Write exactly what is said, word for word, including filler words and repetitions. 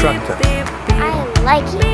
tractor. I like it.